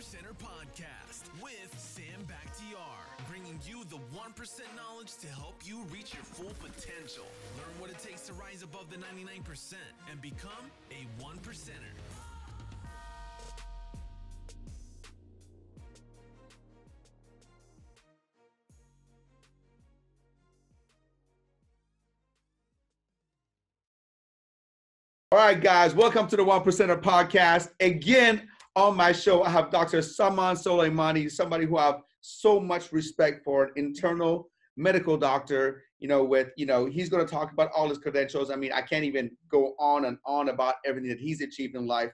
1% Podcast with Sam Bakhtiar, bringing you the 1% knowledge to help you reach your full potential. Learn what it takes to rise above the 99% and become a 1%er. All right, guys, welcome to the 1%er Podcast. Again, on my show, I have Dr. Saman Soleimani, somebody who I have so much respect for, an internal medical doctor, he's going to talk about all his credentials. I mean, I can't even go on and on about everything that he's achieved in life.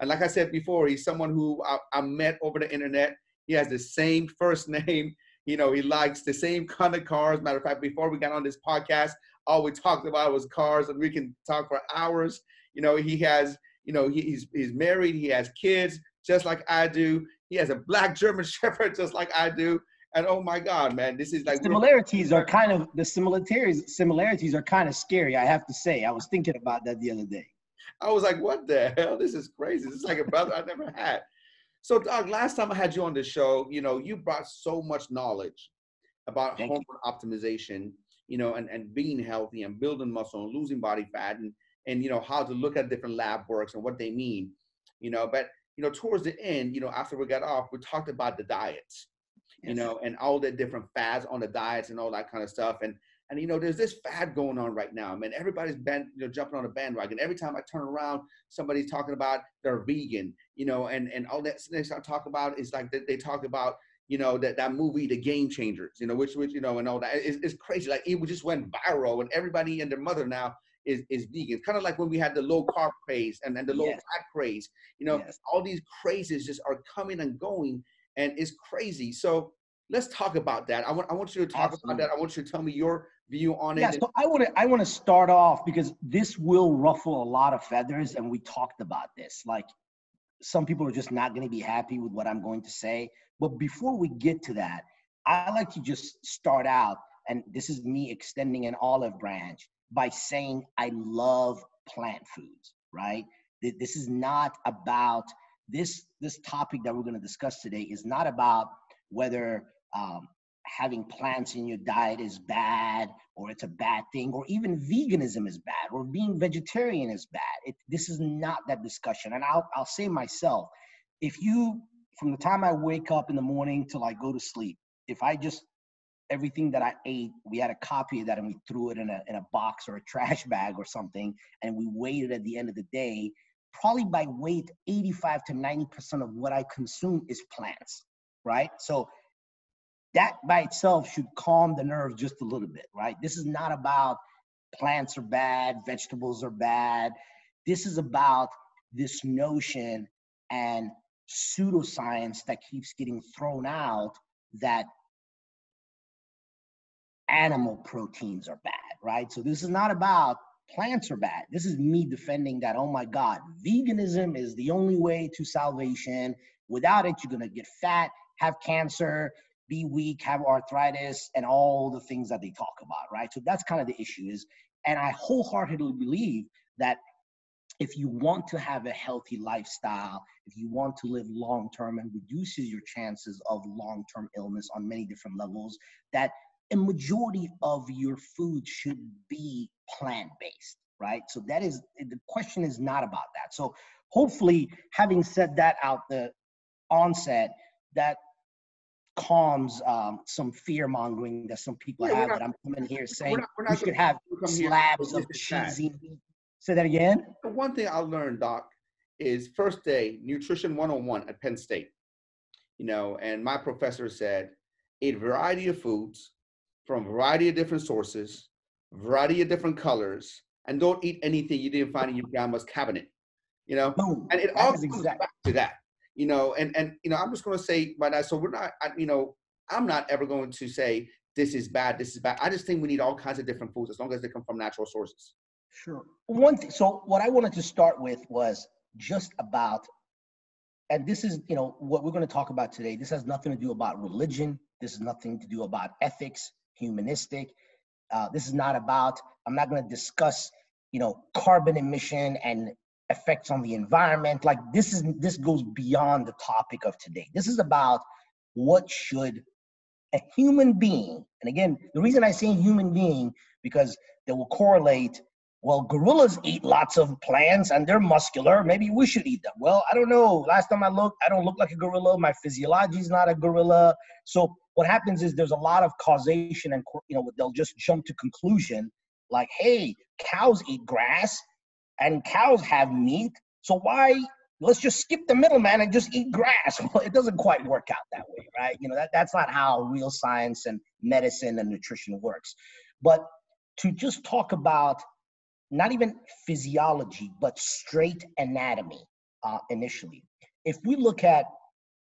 And like I said before, he's someone who I met over the internet. He has the same first name. He likes the same kind of cars. Matter of fact, before we got on this podcast, all we talked about was cars, and we can talk for hours. He's married, he has kids, just like I do. He has a black German Shepherd, just like I do. And oh my God, man, this is like the similarities are kind of scary, I have to say. I was thinking about that the other day. I was like, what the hell? This is crazy. This is like a brother I never had. So, Doc, last time I had you on the show, you brought so much knowledge about hormone optimization, and being healthy and building muscle and losing body fat and how to look at different lab works and what they mean, but towards the end, after we got off, we talked about the diets, and all the different fads on the diets and all that kind of stuff. And there's this fad going on right now, man. Everybody's jumping on a bandwagon. Every time I turn around, somebody's talking about they're vegan, and all that they start talking about is like, they talk about, that movie, The Game Changers, which and all that. It's crazy. Like, it just went viral, and everybody and their mother now is vegan. It's kind of like when we had the low carb craze and the low fat craze, all these crazes just are coming and going, and it's crazy. So let's talk about that. I want you to talk about that. I want you to tell me your view on it. Yeah, so I want to start off, because this will ruffle a lot of feathers, and we talked about this. Like, some people are just not going to be happy with what I'm going to say. But before we get to that, I like to just start out, and this is me extending an olive branch, by saying I love plant foods, right? This is not about this topic that we're going to discuss today is not about whether having plants in your diet is bad, or it's a bad thing, or even veganism is bad, or being vegetarian is bad. This is not that discussion. And I'll say myself, from the time I wake up in the morning till I go to sleep, everything that I ate, we had a copy of that, and we threw it in a box or a trash bag or something, and we weighed it at the end of the day, probably by weight, 85 to 90% of what I consume is plants, right? So that by itself should calm the nerves just a little bit, right? This is not about plants are bad, vegetables are bad. This is about this notion and pseudoscience that keeps getting thrown out that animal proteins are bad, right? So this is not about plants are bad. This is me defending that, oh my God, veganism is the only way to salvation. Without it, you're going to get fat, have cancer, be weak, have arthritis, and all the things that they talk about, right? So that's kind of the issue is, and I wholeheartedly believe that if you want to have a healthy lifestyle, if you want to live long-term and reduces your chances of long-term illness on many different levels, that a majority of your food should be plant-based, right? So that is, the question is not about that. So hopefully, having said that out the onset, that calms some fear-mongering that some people have, that I'm coming here saying we should have slabs of cheesy meat. Say that again. The one thing I learned, Doc, is first day nutrition 101 at Penn State. And my professor said, eat a variety of foods from a variety of different sources, variety of different colors, and don't eat anything you didn't find in your grandma's cabinet. Boom. And it all comes back to that. I'm just going to say by that. So we're not. I'm not ever going to say this is bad. This is bad. I just think we need all kinds of different foods as long as they come from natural sources. Sure. One thing, so what I wanted to start with was just about, and this is, what we're going to talk about today. This has nothing to do about religion. This is nothing to do about ethics, humanistic. This is not about, I'm not going to discuss, carbon emission and effects on the environment. Like this goes beyond the topic of today. This is about what should a human being, and again, the reason I say human being, because they will correlate, well, gorillas eat lots of plants and they're muscular, maybe we should eat them. Well, I don't know, last time I looked, I don't look like a gorilla, my physiology is not a gorilla. So what happens is there's a lot of causation and, you know, they'll just jump to conclusion, like, hey, cows eat grass and cows have meat, so why, let's just skip the middleman and just eat grass. Well, it doesn't quite work out that way, right? You know, that's not how real science and medicine and nutrition works. But to just talk about not even physiology, but straight anatomy initially. If we look at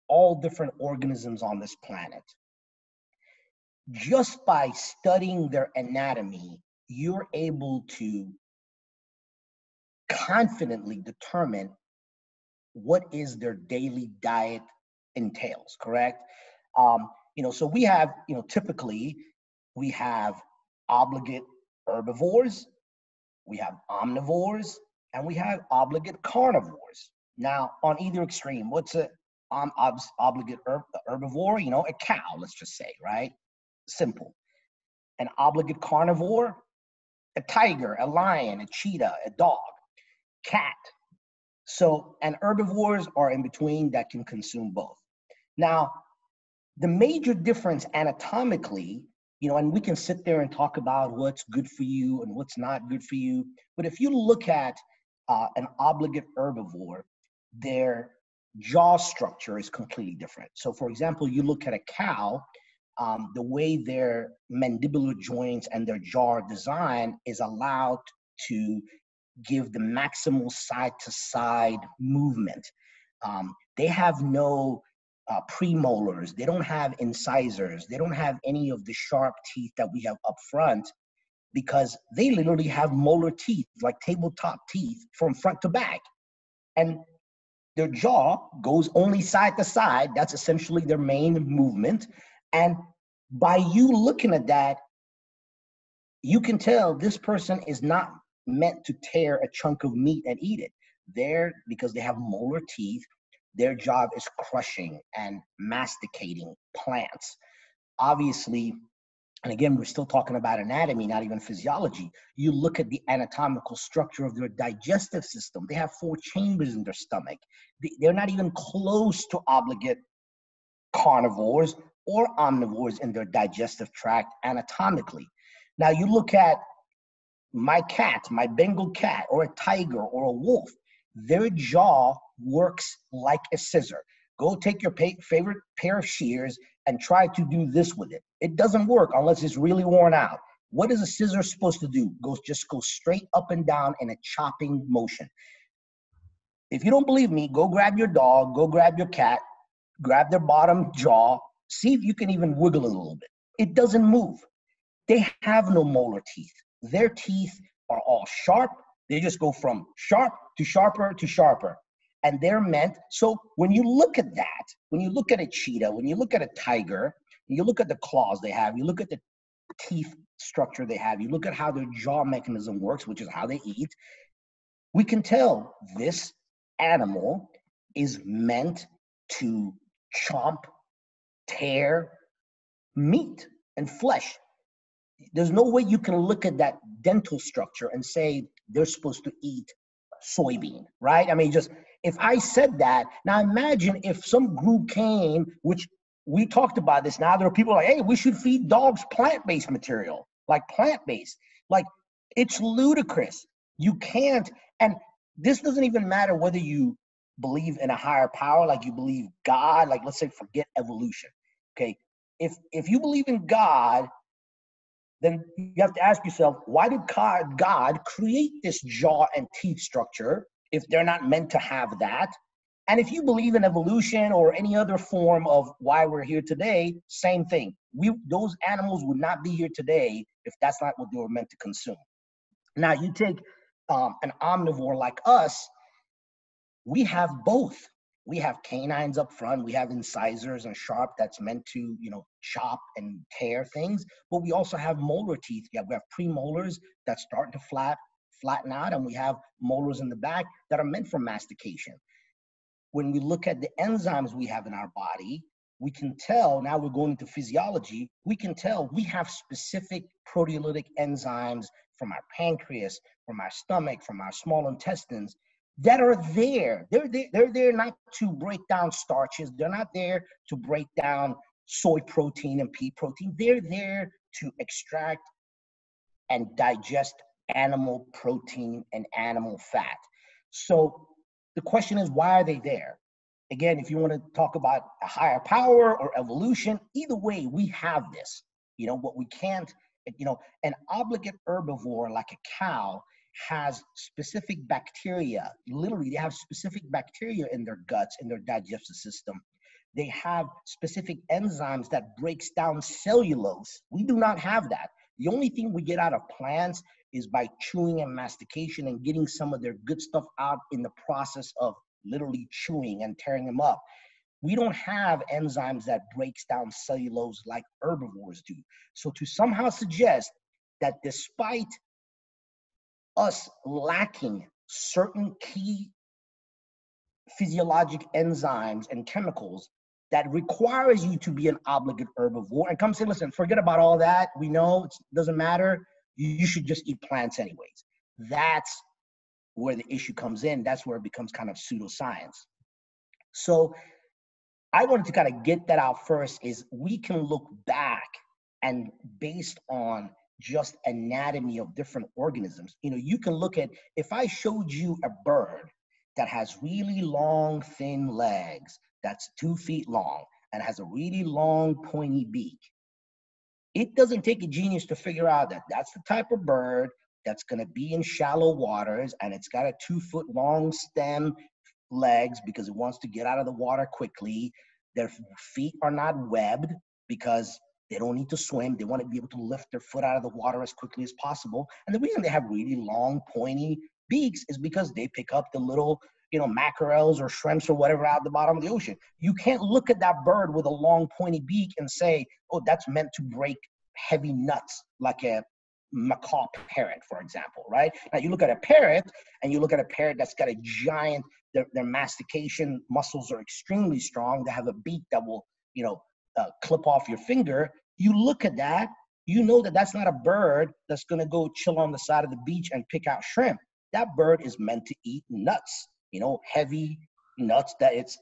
all different organisms on this planet, just by studying their anatomy, you're able to confidently determine what is their daily diet entails, correct? You know, so we have, you know, typically we have obligate herbivores, we have omnivores, and we have obligate carnivores. Now, on either extreme, what's a obligate herbivore? You know, a cow, let's just say, right? Simple. An obligate carnivore, a tiger, a lion, a cheetah, a dog, cat. So, and herbivores are in between that can consume both. Now, the major difference anatomically, you know, and we can sit there and talk about what's good for you and what's not good for you. But if you look at an obligate herbivore, their jaw structure is completely different. So for example, you look at a cow, the way their mandibular joints and their jaw design is allowed to give the maximal side-to-side movement. They have no premolars, they don't have incisors, they don't have any of the sharp teeth that we have up front, because they literally have molar teeth, like tabletop teeth, from front to back. And their jaw goes only side to side, that's essentially their main movement. And by you looking at that, you can tell this person is not meant to tear a chunk of meat and eat it. They're, because they have molar teeth, their job is crushing and masticating plants. Obviously, and again, we're still talking about anatomy, not even physiology. You look at the anatomical structure of their digestive system. They have 4 chambers in their stomach. They're not even close to obligate carnivores or omnivores in their digestive tract anatomically. Now you look at my cat, my Bengal cat, or a tiger, or a wolf, their jaw works like a scissor. Go take your favorite pair of shears and try to do this with it. It doesn't work unless it's really worn out. What is a scissor supposed to do? Just go straight up and down in a chopping motion. If you don't believe me, go grab your dog, go grab your cat, grab their bottom jaw, see if you can even wiggle a little bit. It doesn't move. They have no molar teeth. Their teeth are all sharp. They just go from sharp to sharper to sharper. And they're meant, so when you look at that, when you look at a cheetah, when you look at a tiger, you look at the claws they have, you look at the teeth structure they have, you look at how their jaw mechanism works, which is how they eat, we can tell this animal is meant to chomp, tear meat and flesh. There's no way you can look at that dental structure and say they're supposed to eat soybean, right? I mean, just, if I said that, now imagine if some group came, which we talked about this, now there are people like, hey, we should feed dogs plant-based material, like plant-based. Like, it's ludicrous. You can't, and this doesn't even matter whether you believe in a higher power, like you believe God, like let's say forget evolution, okay? If you believe in God, then you have to ask yourself, why did God create this jaw and teeth structure if they're not meant to have that? And if you believe in evolution or any other form of why we're here today, same thing. Those animals would not be here today if that's not what they were meant to consume. Now, you take an omnivore like us, we have both. We have canines up front, we have incisors and sharp that's meant to, you know, chop and tear things, but we also have molar teeth. We have premolars that start to flap, flatten out, and we have molars in the back that are meant for mastication. When we look at the enzymes we have in our body, we can tell, now we're going into physiology, we can tell we have specific proteolytic enzymes from our pancreas, from our stomach, from our small intestines that are there. They're there not to break down starches. They're not there to break down soy protein and pea protein. They're there to extract and digest animal protein and animal fat. So the question is, why are they there? Again, if you want to talk about a higher power or evolution, either way, we have this, you know, but we can't, you know, an obligate herbivore like a cow has specific bacteria. Literally, they have specific bacteria in their guts, in their digestive system. They have specific enzymes that breaks down cellulose. We do not have that. The only thing we get out of plants is by chewing and mastication and getting some of their good stuff out in the process of literally chewing and tearing them up. We don't have enzymes that breaks down cellulose like herbivores do. So to somehow suggest that despite us lacking certain key physiologic enzymes and chemicals that requires you to be an obligate herbivore and come say, listen, forget about all that. We know it doesn't matter. You should just eat plants anyways. That's where the issue comes in. That's where it becomes kind of pseudoscience. So I wanted to kind of get that out first, is we can look back and based on just anatomy of different organisms. You know, you can look at, if I showed you a bird that has really long, thin legs, that's 2 feet long, and has a really long, pointy beak, it doesn't take a genius to figure out that that's the type of bird that's going to be in shallow waters, and it's got a 2 foot long stem legs because it wants to get out of the water quickly. Their feet are not webbed because they don't need to swim. They want to be able to lift their foot out of the water as quickly as possible. And the reason they have really long, pointy beaks is because they pick up the little, you know, mackerels or shrimps or whatever out the bottom of the ocean. You can't look at that bird with a long, pointy beak and say, oh, that's meant to break heavy nuts like a macaw parrot, for example, right? Now you look at a parrot, and you look at a parrot that's got a giant, their mastication muscles are extremely strong. They have a beak that will, you know, clip off your finger. You look at that, you know that that's not a bird that's going to go chill on the side of the beach and pick out shrimp. That bird is meant to eat nuts, you know, heavy nuts that its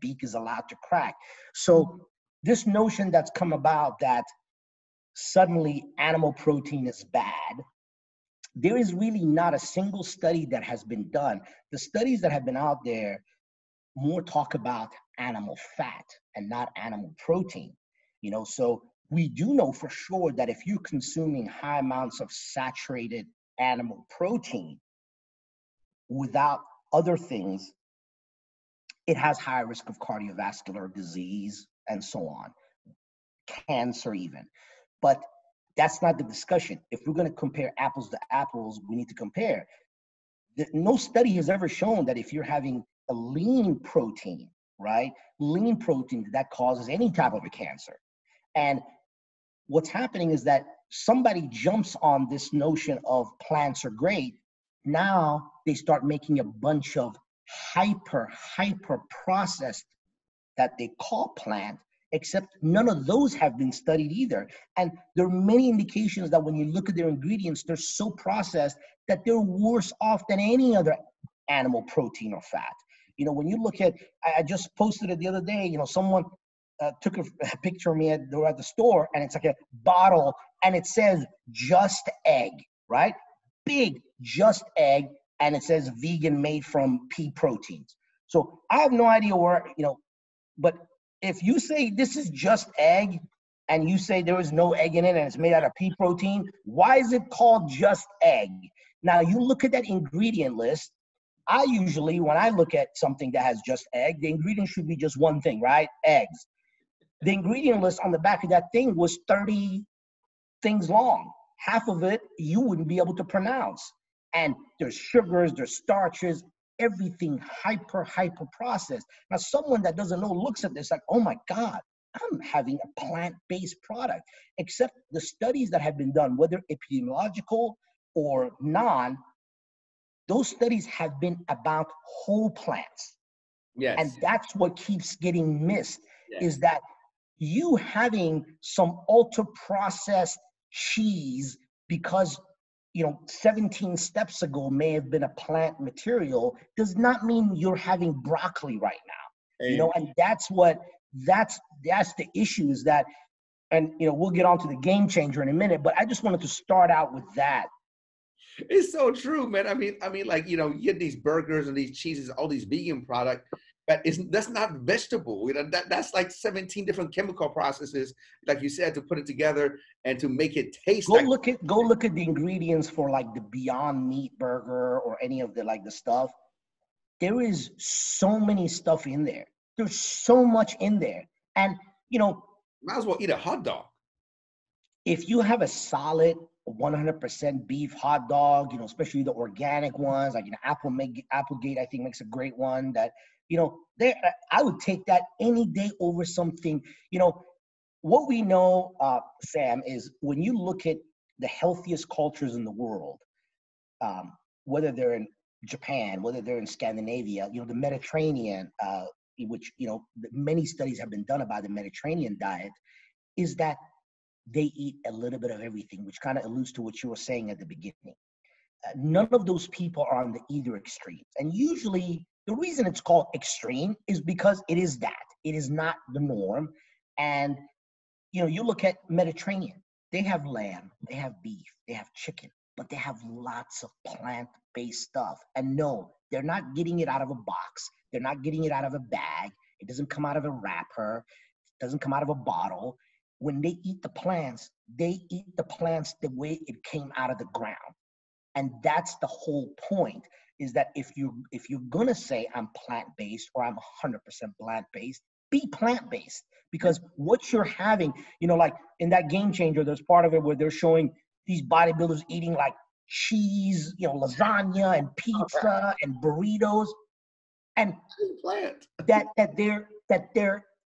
beak is allowed to crack. So this notion that's come about that suddenly animal protein is bad, there is really not a single study that has been done. The studies that have been out there more talk about animal fat and not animal protein, you know. So we do know for sure that if you're consuming high amounts of saturated animal protein without other things, it has higher risk of cardiovascular disease and so on, cancer even. But that's not the discussion. If we're going to compare apples to apples, we need to compare. No study has ever shown that if you're having a lean protein, right, lean protein, that causes any type of a cancer. And what's happening is that somebody jumps on this notion of plants are great. Now they start making a bunch of hyper processed that they call plant, except none of those have been studied either. And there are many indications that when you look at their ingredients, they're so processed that they're worse off than any other animal protein or fat. You know, when you look at, I just posted it the other day, you know, someone took a picture of me at, they were at the store, and it's like a bottle, and it says Just Egg, right? Big Just Egg, and it says vegan, made from pea proteins. So I have no idea where, you know, but if you say this is Just Egg, and you say there is no egg in it and it's made out of pea protein, why is it called Just Egg? Now you look at that ingredient list. I usually, when I look at something that has just egg, the ingredient should be just one thing, right? Eggs. The ingredient list on the back of that thing was 30 things long. Half of it you wouldn't be able to pronounce. And there's sugars, there's starches, everything hyper processed. Now, someone that doesn't know looks at this like, oh my God, I'm having a plant-based product. Except the studies that have been done, whether epidemiological or non, Those studies have been about whole plants. Yes. And that's what keeps getting missed, yes, is that you having some ultra-processed cheese because, you know, 17 steps ago may have been a plant material does not mean you're having broccoli right now. Amen. You know, and that's what, that's the issue is that, and, you know, we'll get on to the game changer in a minute, but I just wanted to start out with that. It's so true, man. I mean, like, you know, you get these burgers and these cheeses, all these vegan product, but that's not vegetable. You know, that's like 17 different chemical processes, like you said, to put it together and to make it taste. Go look at the ingredients for like the Beyond Meat burger or any of the like the stuff. There is so many stuff in there. There's so much in there, and you know, might as well eat a hot dog. If you have a solid 100% beef hot dog, you know, especially the organic ones, like, you know, Applegate, I think, makes a great one that, you know, I would take that any day over something. You know, what we know, Sam, is when you look at the healthiest cultures in the world, whether they're in Japan, whether they're in Scandinavia, you know, the Mediterranean, which, you know, many studies have been done about the Mediterranean diet, is that they eat a little bit of everything, which kind of alludes to what you were saying at the beginning. None of those people are on the either extremes. And usually the reason it's called extreme is because it is that. It is not the norm. And, you know, you look at Mediterranean, they have lamb, they have beef, they have chicken, but they have lots of plant-based stuff. And no, they're not getting it out of a box. They're not getting it out of a bag. It doesn't come out of a wrapper. It doesn't come out of a bottle. When they eat the plants the way it came out of the ground. And that's the whole point, is that if you're going to say I'm plant-based or I'm 100% plant-based, be plant-based. Because what you're having, you know, like in that Game Changer, there's part of it where they're showing these bodybuilders eating like cheese, you know, lasagna and pizza and burritos. And that they're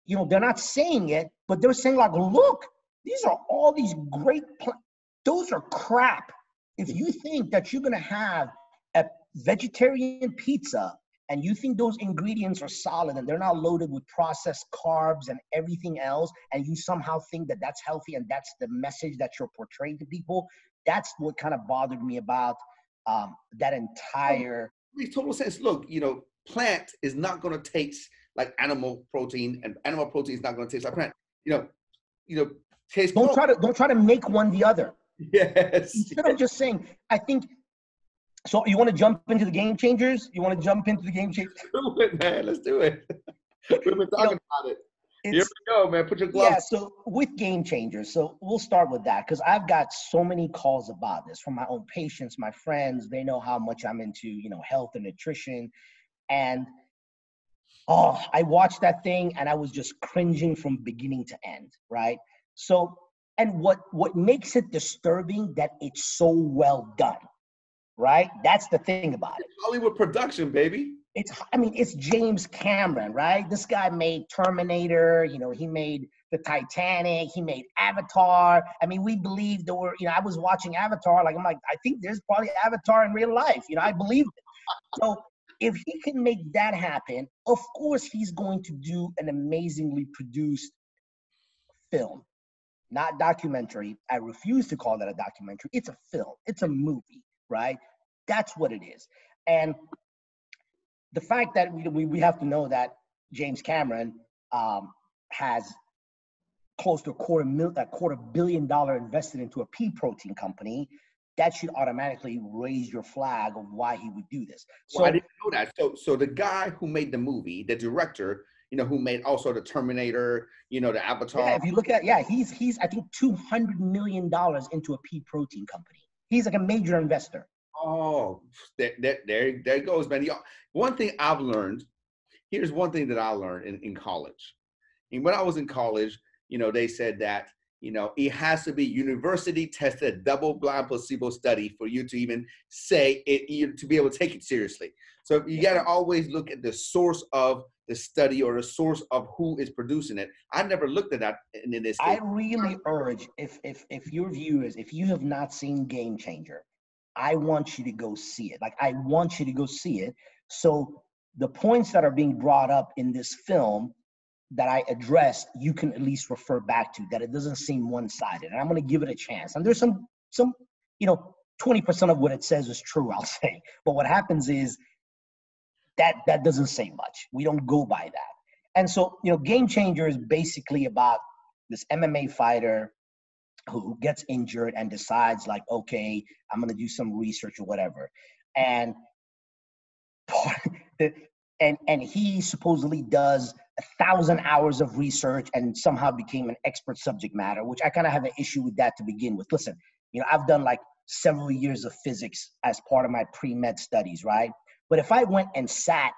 you know, they're not saying it, but they're saying like, look, these are all these great plants. Those are crap. If you think that you're going to have a vegetarian pizza and you think those ingredients are solid and they're not loaded with processed carbs and everything else, and you somehow think that that's healthy and that's the message that you're portraying to people, that's what kind of bothered me about that entire. It makes total sense. Look, you know, plant is not going to taste like animal protein, and animal protein is not going to taste like plant. You know, taste. Don't try to make one the other. Yes. Instead of just saying, I think. So you want to jump into the Game Changers? You want to jump into the Game Changers? Do it, man. Let's do it. We've been talking about it. Here we go, man. Put your gloves. Yeah. So with Game Changers, so we'll start with that because I've got so many calls about this from my own patients, my friends. They know how much I'm into, you know, health and nutrition, and. Oh, I watched that thing and I was just cringing from beginning to end, right? So, and what makes it disturbing that it's so well done, right? That's the thing about it. Hollywood production, baby. It's James Cameron, right? This guy made Terminator, you know, he made the Titanic, he made Avatar. I mean, we believed there were, you know, I was watching Avatar, like, I'm like, I think there's probably Avatar in real life. You know, I believe it. So, if he can make that happen, of course he's going to do an amazingly produced film, not documentary. I refuse to call that a documentary. It's a film. It's a movie, right? That's what it is. And the fact that we have to know that James Cameron has close to a quarter billion dollars invested into a pea protein company. That should automatically raise your flag of why he would do this. So well, I didn't know that. So the guy who made the movie, the director, you know, who made also the Terminator, you know, the Avatar. Yeah, if you look at, he's I think $200 million into a pea protein company. He's like a major investor. Oh, there it goes, man. Here's one thing that I learned in college. And when I was in college, you know, they said that, you know, it has to be university-tested, double-blind placebo study for you to even say it, to be able to take it seriously. So you got to always look at the source of the study or the source of who is producing it. I never looked at that in this. I really urge, if your viewers, if you have not seen Game Changer, I want you to go see it. Like, I want you to go see it. So the points that are being brought up in this film that I addressed, you can at least refer back to, that it doesn't seem one-sided. And I'm going to give it a chance. And there's some, you know, 20% of what it says is true, I'll say. But what happens is that doesn't say much. We don't go by that. And so, you know, Game Changer is basically about this MMA fighter who gets injured and decides, like, okay, I'm going to do some research or whatever. And he supposedly does 1,000 hours of research and somehow became an expert subject matter, which I kind of have an issue with that to begin with. Listen, you know, I've done like several years of physics as part of my pre-med studies, right? But if I went and sat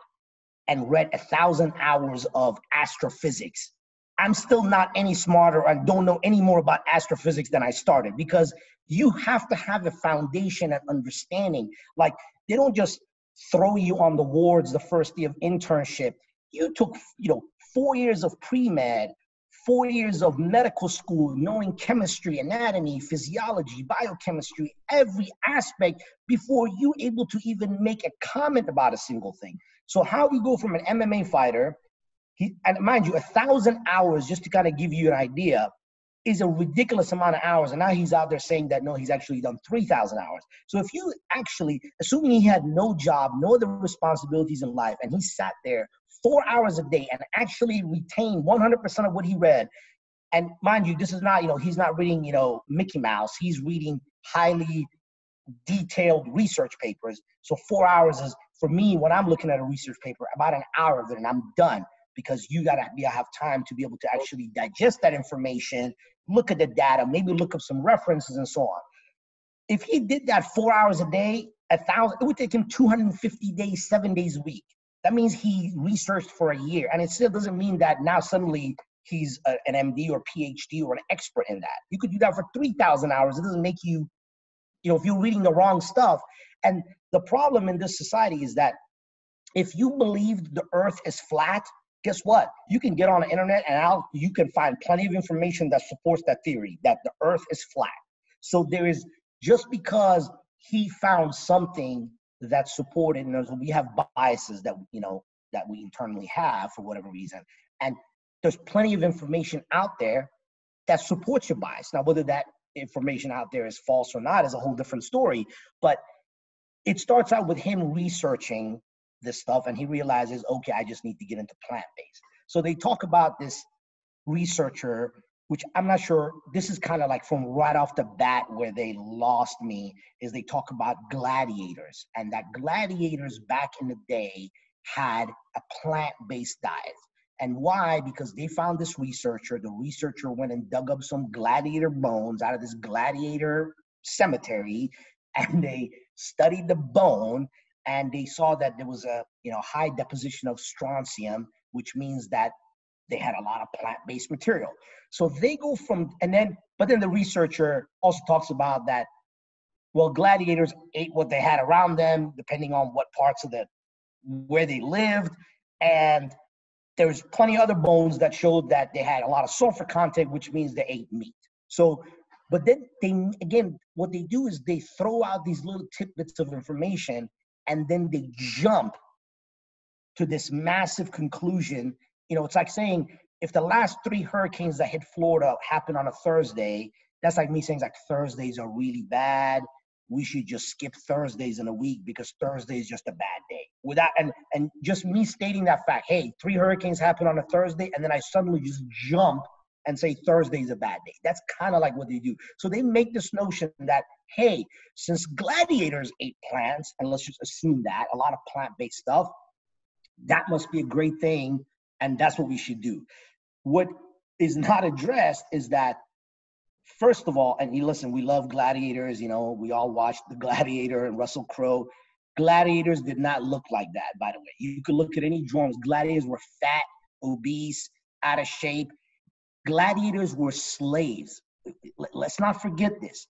and read 1,000 hours of astrophysics, I'm still not any smarter and don't know any more about astrophysics than I started, because you have to have a foundation and understanding. Like, they don't just throw you on the wards the first day of internship. You took, you know, 4 years of pre-med, 4 years of medical school, knowing chemistry, anatomy, physiology, biochemistry, every aspect before you're able to even make a comment about a single thing. So how we go from an MMA fighter, and mind you, 1,000 hours, just to kind of give you an idea, is a ridiculous amount of hours. And now he's out there saying that, no, he's actually done 3,000 hours. So if you actually, assuming he had no job, no other responsibilities in life, and he sat there 4 hours a day and actually retained 100% of what he read. And mind you, this is not, you know, he's not reading, you know, Mickey Mouse. He's reading highly detailed research papers. So 4 hours is, for me, when I'm looking at a research paper, about an hour of it and I'm done. Because you gotta have time to be able to actually digest that information, look at the data, maybe look up some references and so on. If he did that 4 hours a day, it would take him 250 days, 7 days a week. That means he researched for a year, and it still doesn't mean that now suddenly he's an MD or PhD or an expert in that. You could do that for 3,000 hours. It doesn't make you, you know, if you're reading the wrong stuff. And the problem in this society is that if you believed the earth is flat, guess what? You can get on the internet and you can find plenty of information that supports that theory, that the earth is flat. So there is, just because he found something that's supported, and we have biases that, you know, that we internally have for whatever reason. And there's plenty of information out there that supports your bias. Now, whether that information out there is false or not is a whole different story, but it starts out with him researching this stuff, and he realizes, okay, I just need to get into plant-based. So they talk about this researcher, which I'm not sure, this is kind of like from right off the bat where they lost me, is they talk about gladiators, and that gladiators back in the day had a plant-based diet. And why? Because they found this researcher. The researcher went and dug up some gladiator bones out of this gladiator cemetery, and they studied the bone, and they saw that there was a, you know, high deposition of strontium, which means that they had a lot of plant-based material. So they go from, but then the researcher also talks about that, well, gladiators ate what they had around them, depending on what parts of where they lived. And there was plenty of other bones that showed that they had a lot of sulfur content, which means they ate meat. So, but then they, again, what they do is they throw out these little tidbits of information, and then they jump to this massive conclusion. You know, it's like saying, if the last 3 hurricanes that hit Florida happened on a Thursday, that's like me saying, like, Thursdays are really bad. We should just skip Thursdays in a week because Thursday is just a bad day. Without, and just me stating that fact, hey, 3 hurricanes happened on a Thursday, and then I suddenly just jump and say Thursday's a bad day. That's kind of like what they do. So they make this notion that, hey, since gladiators ate plants, and let's just assume that, a lot of plant-based stuff, that must be a great thing, and that's what we should do. What is not addressed is that, first of all, and you listen, we love gladiators, you know, we all watched The Gladiator and Russell Crowe. Gladiators did not look like that, by the way. You could look at any drawings. Gladiators were fat, obese, out of shape. Gladiators were slaves. Let's not forget this.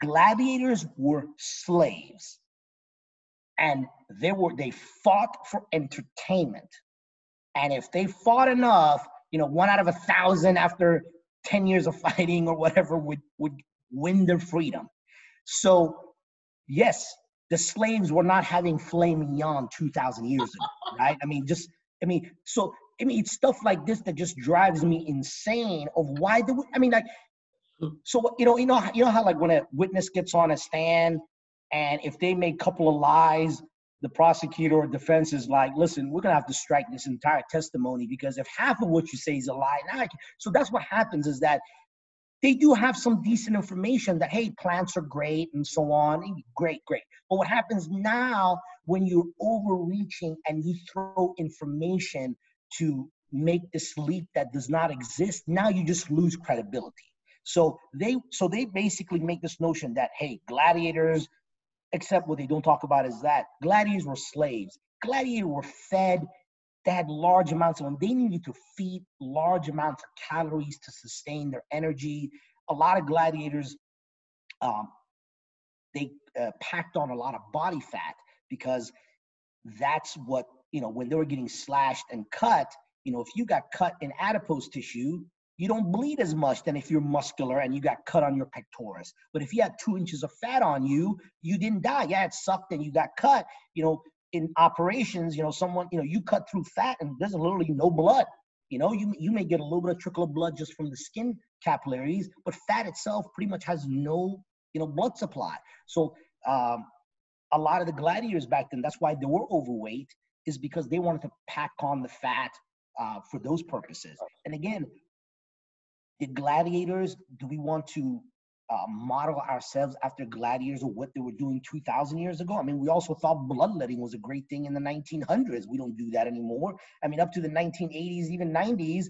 Gladiators were slaves, and they fought for entertainment. And if they fought enough, you know, 1 out of 1,000 after 10 years of fighting or whatever would win their freedom. So yes, the slaves were not having flaming yarn 2,000 years ago, right? It's stuff like this that just drives me insane of why do we, you know how like when a witness gets on a stand and if they make a couple of lies, the prosecutor or defense is like, listen, we're going to have to strike this entire testimony because if half of what you say is a lie. So that's what happens is that they do have some decent information that, hey, plants are great and so on. Great. But what happens now when you're overreaching and you throw information to make this leap that does not exist, now you just lose credibility. So they basically make this notion that, hey, gladiators, except what they don't talk about is that gladiators were slaves. Gladiators were fed. They had large amounts of them. They needed to feed large amounts of calories to sustain their energy. A lot of gladiators, they packed on a lot of body fat because that's what, when they were getting slashed and cut, if you got cut in adipose tissue, you don't bleed as much than if you're muscular and you got cut on your pectoris. But if you had 2 inches of fat on you, you didn't die. Yeah, it sucked and you got cut. In operations, someone, you cut through fat and there's literally no blood. You may get a little bit of trickle of blood just from the skin capillaries, but fat itself pretty much has no, blood supply. So a lot of the gladiators back then, that's why they were overweight, is because they wanted to pack on the fat for those purposes. And again, the gladiators, do we want to model ourselves after gladiators or what they were doing 2,000 years ago? We also thought bloodletting was a great thing in the 1900s. We don't do that anymore. Up to the 1980s, even 90s,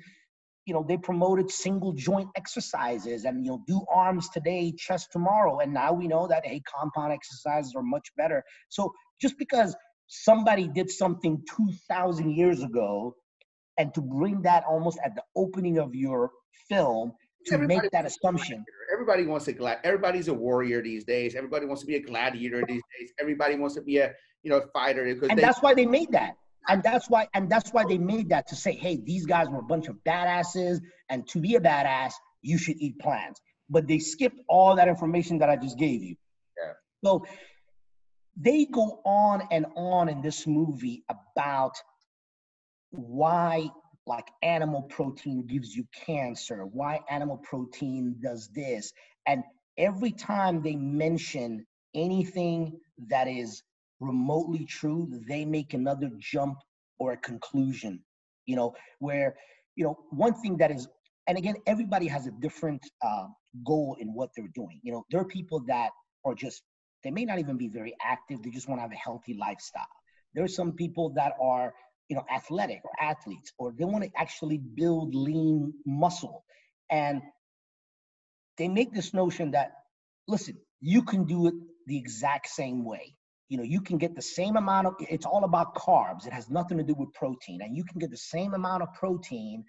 they promoted single joint exercises and, do arms today, chest tomorrow. And now we know that, hey, compound exercises are much better. So just because somebody did something 2,000 years ago, and to bring that almost at the opening of your film to make that assumption. Everybody wants to everybody's a warrior these days. Everybody wants to be a gladiator these days. Everybody wants to be a fighter. And that's why they made that. And that's why they made that to say, hey, these guys were a bunch of badasses, and to be a badass, you should eat plants. But they skipped all that information that I just gave you. Yeah. So they go on in this movie about why like animal protein gives you cancer, why animal protein does this. And every time they mention anything that is remotely true, they make another jump or a conclusion, where, one thing that is, and again, everybody has a different goal in what they're doing. There are people that are just, they may not even be very active. They just want to have a healthy lifestyle. There are some people that are, athletic or athletes, or they want to actually build lean muscle. And they make this notion that, listen, you can do it the exact same way. You can get the same amount of, it's all about carbs. It has nothing to do with protein. And you can get the same amount of protein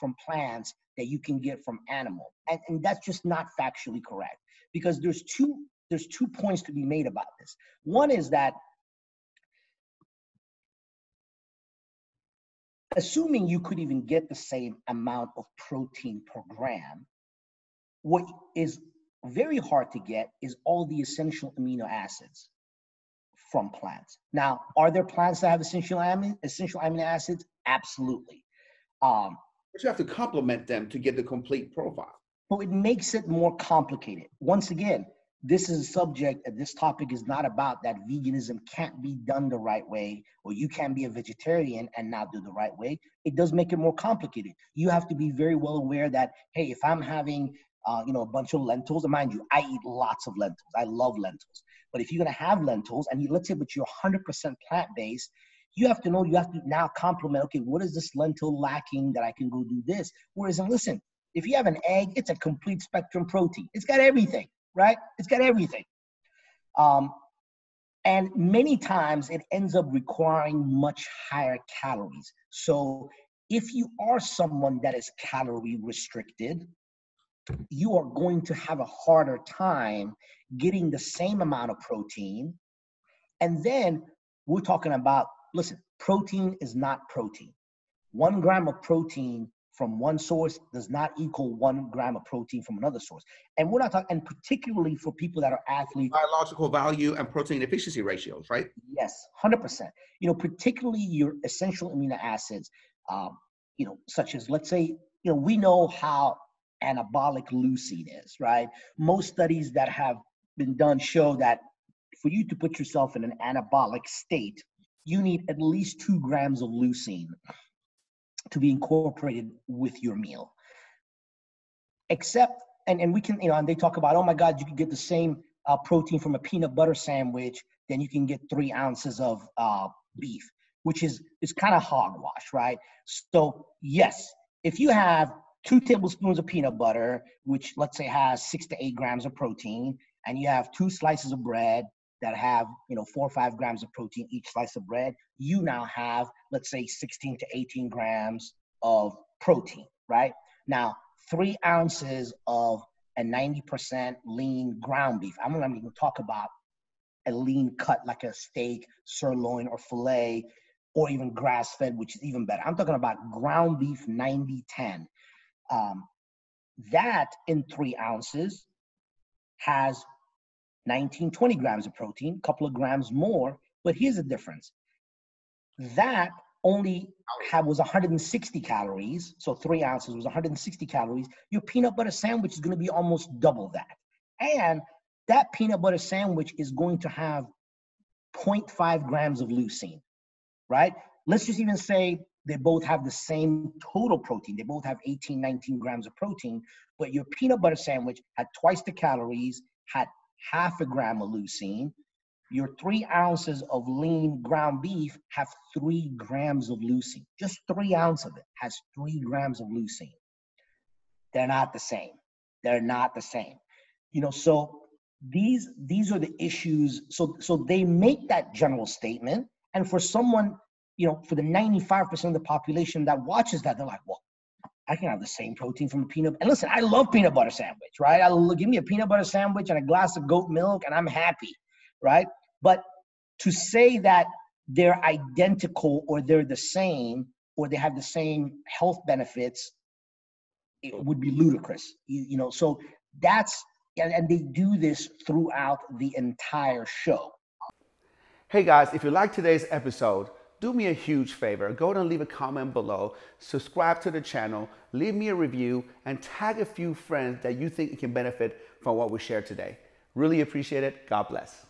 from plants that you can get from animal. And that's just not factually correct, because there's two points to be made about this. One is that assuming you could even get the same amount of protein per gram, what is very hard to get is all the essential amino acids from plants. Now, are there plants that have essential amino acids? Absolutely. But you have to complement them to get the complete profile. But it makes it more complicated. Once again, this is a subject, this topic is not about that veganism can't be done the right way, or you can't be a vegetarian and not do the right way. It does make it more complicated. You have to be very well aware that, hey, if I'm having, a bunch of lentils, and mind you, I eat lots of lentils. I love lentils. But if you're going to have lentils, and let's say, but you're 100% plant-based, you have to know, you have to now complement, okay, what is this lentil lacking that I can go do this? Whereas, and listen, if you have an egg, it's a complete spectrum protein. It's got everything. Right? It's got everything. And many times it ends up requiring much higher calories. So if you are someone that is calorie restricted, you are going to have a harder time getting the same amount of protein. And then we're talking about, listen, protein is not protein. 1 gram of protein from one source does not equal 1 gram of protein from another source. And we're not talking, and particularly for people that are athletes. Biological value and protein efficiency ratios, right? Yes, 100%. You know, particularly your essential amino acids, you know, such as, let's say, you know, we know how anabolic leucine is, right? Most studies that have been done show that for you to put yourself in an anabolic state, you need at least 2 grams of leucine to be incorporated with your meal. Except, and we can, you know, and they talk about, oh my God, you can get the same protein from a peanut butter sandwich, then you can get 3 ounces of beef, which is kind of hogwash, right? So yes, if you have 2 tablespoons of peanut butter, which let's say has 6 to 8 grams of protein, and you have 2 slices of bread that have, you know, 4 or 5 grams of protein each slice of bread, you now have, let's say, 16 to 18 grams of protein, right? Now, 3 ounces of a 90% lean ground beef. I'm not even going to talk about a lean cut like a steak, sirloin, or filet, or even grass-fed, which is even better. I'm talking about ground beef 90-10. That in 3 ounces has 19, 20 grams of protein, a couple of grams more, but here's the difference. That only was 160 calories, so 3 ounces was 160 calories. Your peanut butter sandwich is going to be almost double that. And that peanut butter sandwich is going to have 0.5 grams of leucine, right? Let's just even say they both have the same total protein. They both have 18, 19 grams of protein, but your peanut butter sandwich had twice the calories, had half a gram of leucine. Your 3 ounces of lean ground beef have 3 grams of leucine. Just 3 ounces of it has 3 grams of leucine. They're not the same. They're not the same. You know, so these are the issues. So they make that general statement. And for someone, you know, for the 95% of the population that watches that, they're like, well, I can have the same protein from a peanut. And listen, I love peanut butter sandwich, right? Give me a peanut butter sandwich and a glass of goat milk and I'm happy, right? But to say that they're identical or they're the same or they have the same health benefits, it would be ludicrous, you know? So that's, and they do this throughout the entire show. Hey guys, if you like today's episode, do me a huge favor, go and leave a comment below, subscribe to the channel, leave me a review, and tag a few friends that you think can benefit from what we shared today. Really appreciate it. God bless.